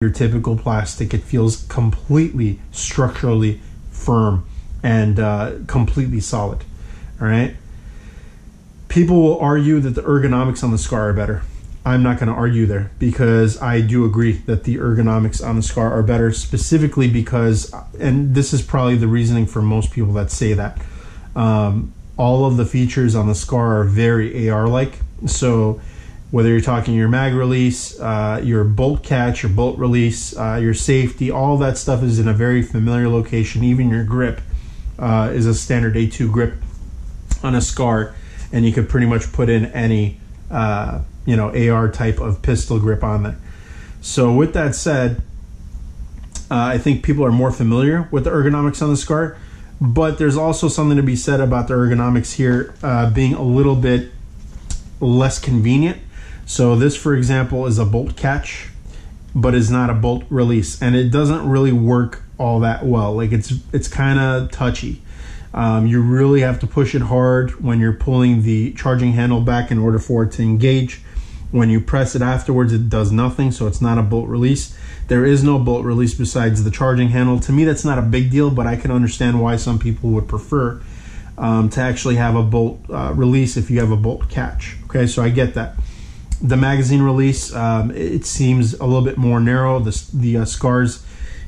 your typical plastic. It feels completely structurally firm and completely solid. All right. People will argue that the ergonomics on the SCAR are better. I'm not going to argue there, because I do agree that the ergonomics on the SCAR are better, specifically because, and this is probably the reasoning for most people that say that, all of the features on the SCAR are very AR-like. So whether you're talking your mag release, your bolt catch, your bolt release, your safety, all that stuff is in a very familiar location. Even your grip is a standard A2 grip on a SCAR, and you could pretty much put in any you know, AR type of pistol grip on there. So with that said, I think people are more familiar with the ergonomics on the SCAR, but there's also something to be said about the ergonomics here being a little bit less convenient. So this, for example, is a bolt catch, but is not a bolt release, and it doesn't really work all that well. Like it's kind of touchy. You really have to push it hard when you're pulling the charging handle back in order for it to engage. When you press it afterwards, it does nothing, so it's not a bolt release. There is no bolt release besides the charging handle. To me, that's not a big deal, but I can understand why some people would prefer to actually have a bolt release if you have a bolt catch. Okay, so I get that. The magazine release, it seems a little bit more narrow. The SCAR's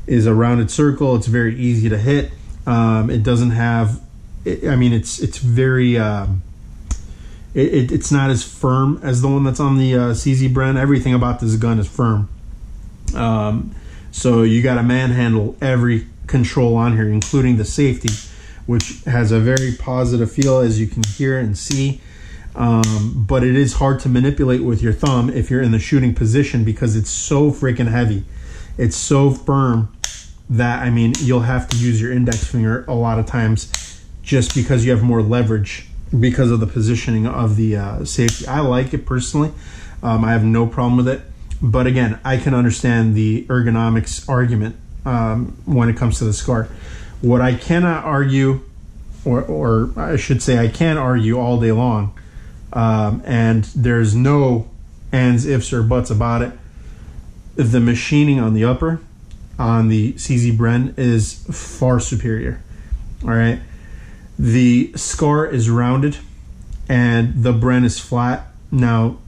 is a rounded circle. It's very easy to hit. It doesn't have, I mean, it's very, it's not as firm as the one that's on the CZ Bren. Everything about this gun is firm. So you got to manhandle every control on here, including the safety, which has a very positive feel, as you can hear and see. But it is hard to manipulate with your thumb if you're in the shooting position, because it's so freaking heavy. It's so firm that, I mean, you'll have to use your index finger a lot of times just because you have more leverage because of the positioning of the safety. I like it personally. I have no problem with it. But again, I can understand the ergonomics argument when it comes to the SCAR. What I cannot argue, or I should say I can argue all day long, and there's no ands, ifs, or buts about it, if the machining on the upper on the CZ Bren is far superior. All right, the SCAR is rounded and the Bren is flat. Now